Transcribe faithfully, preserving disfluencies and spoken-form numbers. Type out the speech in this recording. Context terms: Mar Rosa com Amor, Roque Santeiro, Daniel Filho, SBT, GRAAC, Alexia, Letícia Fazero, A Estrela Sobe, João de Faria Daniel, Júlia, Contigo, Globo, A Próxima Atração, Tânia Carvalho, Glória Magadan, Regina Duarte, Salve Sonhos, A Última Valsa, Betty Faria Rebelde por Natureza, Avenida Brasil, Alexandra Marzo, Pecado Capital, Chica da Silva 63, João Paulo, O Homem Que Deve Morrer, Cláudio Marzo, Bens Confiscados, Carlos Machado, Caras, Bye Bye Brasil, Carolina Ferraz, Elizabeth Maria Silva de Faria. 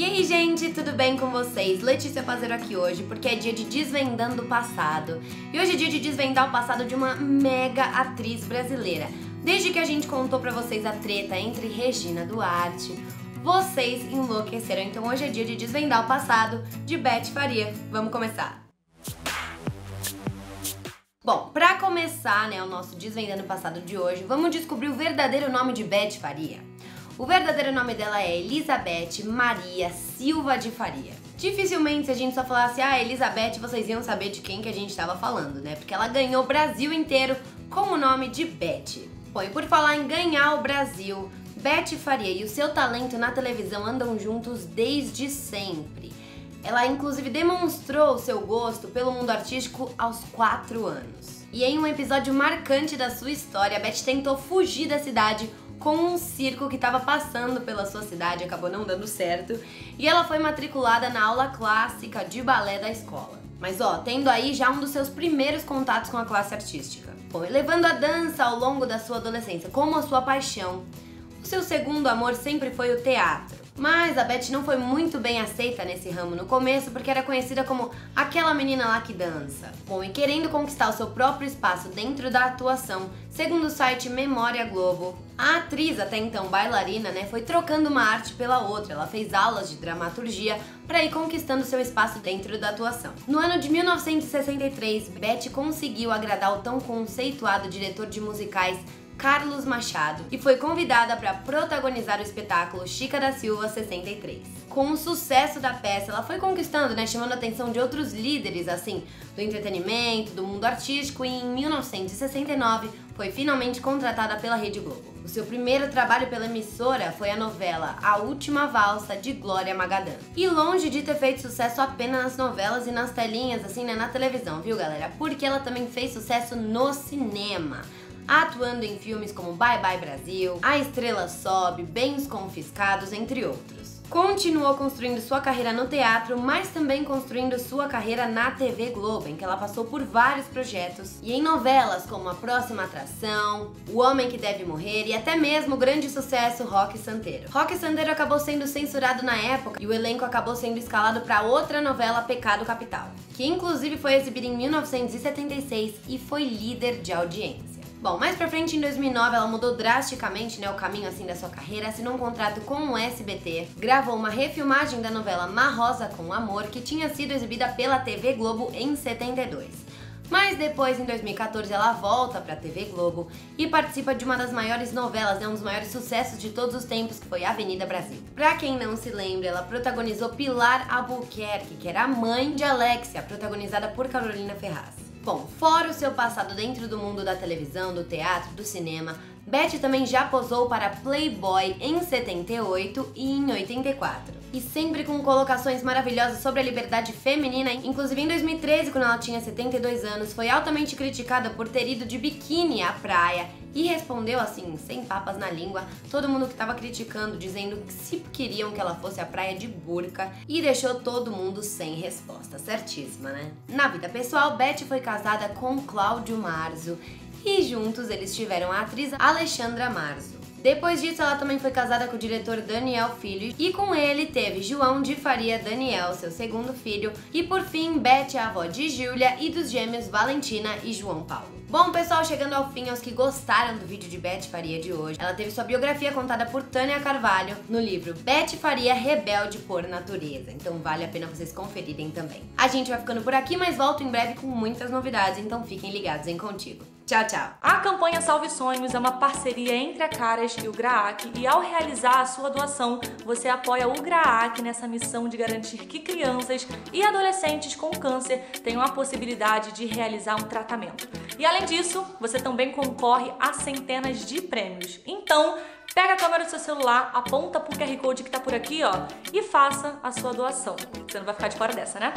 E aí, gente, tudo bem com vocês? Letícia Fazero aqui hoje, porque é dia de Desvendando o Passado. E hoje é dia de desvendar o passado de uma mega atriz brasileira. Desde que a gente contou pra vocês a treta entre Regina Duarte, vocês enlouqueceram. Então hoje é dia de desvendar o passado de Betty Faria. Vamos começar! Bom, pra começar, né, o nosso Desvendando o Passado de hoje, vamos descobrir o verdadeiro nome de Betty Faria. O verdadeiro nome dela é Elizabeth Maria Silva de Faria. Dificilmente, se a gente só falasse, ah, Elizabeth, vocês iam saber de quem que a gente estava falando, né? Porque ela ganhou o Brasil inteiro com o nome de Betty. Bom, e por falar em ganhar o Brasil, Betty Faria e o seu talento na televisão andam juntos desde sempre. Ela, inclusive, demonstrou o seu gosto pelo mundo artístico aos quatro anos. E em um episódio marcante da sua história, Betty tentou fugir da cidade com um circo que estava passando pela sua cidade, acabou não dando certo, e ela foi matriculada na aula clássica de balé da escola. Mas ó, tendo aí já um dos seus primeiros contatos com a classe artística. Bom, e levando a dança ao longo da sua adolescência como a sua paixão, o seu segundo amor sempre foi o teatro. Mas a Betty não foi muito bem aceita nesse ramo no começo, porque era conhecida como aquela menina lá que dança. Bom, e querendo conquistar o seu próprio espaço dentro da atuação, segundo o site Memória Globo, a atriz, até então bailarina, né, foi trocando uma arte pela outra. Ela fez aulas de dramaturgia para ir conquistando seu espaço dentro da atuação. No ano de mil novecentos e sessenta e três, Betty conseguiu agradar o tão conceituado diretor de musicais Carlos Machado e foi convidada para protagonizar o espetáculo Chica da Silva sessenta e três. Com o sucesso da peça, ela foi conquistando, né, chamando a atenção de outros líderes assim do entretenimento, do mundo artístico, e em mil novecentos e sessenta e nove foi finalmente contratada pela Rede Globo. O seu primeiro trabalho pela emissora foi a novela A Última Valsa, de Glória Magadan. E longe de ter feito sucesso apenas nas novelas e nas telinhas, assim, né, na televisão, viu, galera? Porque ela também fez sucesso no cinema, atuando em filmes como Bye Bye Brasil, A Estrela Sobe, Bens Confiscados, entre outros. Continuou construindo sua carreira no teatro, mas também construindo sua carreira na T V Globo, em que ela passou por vários projetos e em novelas como A Próxima Atração, O Homem Que Deve Morrer e até mesmo o grande sucesso Roque Santeiro. Roque Santeiro acabou sendo censurado na época e o elenco acabou sendo escalado para outra novela, Pecado Capital, que inclusive foi exibida em mil novecentos e setenta e seis e foi líder de audiência. Bom, mais pra frente, em dois mil e nove, ela mudou drasticamente, né, o caminho assim da sua carreira, assinou um contrato com o S B T, gravou uma refilmagem da novela Mar Rosa com Amor, que tinha sido exibida pela T V Globo em setenta e dois. Mas depois, em dois mil e quatorze, ela volta pra T V Globo e participa de uma das maiores novelas, né, um dos maiores sucessos de todos os tempos, que foi Avenida Brasil. Pra quem não se lembra, ela protagonizou Pilar Albuquerque, que era a mãe de Alexia, protagonizada por Carolina Ferraz. Bom, fora o seu passado dentro do mundo da televisão, do teatro, do cinema, Betty também já posou para Playboy em setenta e oito e em oitenta e quatro. E sempre com colocações maravilhosas sobre a liberdade feminina, inclusive em dois mil e treze, quando ela tinha setenta e dois anos, foi altamente criticada por ter ido de biquíni à praia e respondeu assim, sem papas na língua, todo mundo que estava criticando, dizendo que se queriam que ela fosse à praia de burca, e deixou todo mundo sem resposta. Certíssima, né? Na vida pessoal, Betty foi casada com Cláudio Marzo e juntos eles tiveram a atriz Alexandra Marzo. Depois disso, ela também foi casada com o diretor Daniel Filho e com ele teve João de Faria Daniel, seu segundo filho, e por fim, Betty, a avó de Júlia e dos gêmeos Valentina e João Paulo. Bom, pessoal, chegando ao fim, aos que gostaram do vídeo de Betty Faria de hoje, ela teve sua biografia contada por Tânia Carvalho no livro Betty Faria Rebelde por Natureza, então vale a pena vocês conferirem também. A gente vai ficando por aqui, mas volto em breve com muitas novidades, então fiquem ligados em Contigo. Tchau, tchau! A campanha Salve Sonhos é uma parceria entre a Caras e o GRAAC, e ao realizar a sua doação, você apoia o GRAAC nessa missão de garantir que crianças e adolescentes com câncer tenham a possibilidade de realizar um tratamento. E além disso, você também concorre a centenas de prêmios. Então, pega a câmera do seu celular, aponta pro Q R Code que tá por aqui, ó, e faça a sua doação. Você não vai ficar de fora dessa, né?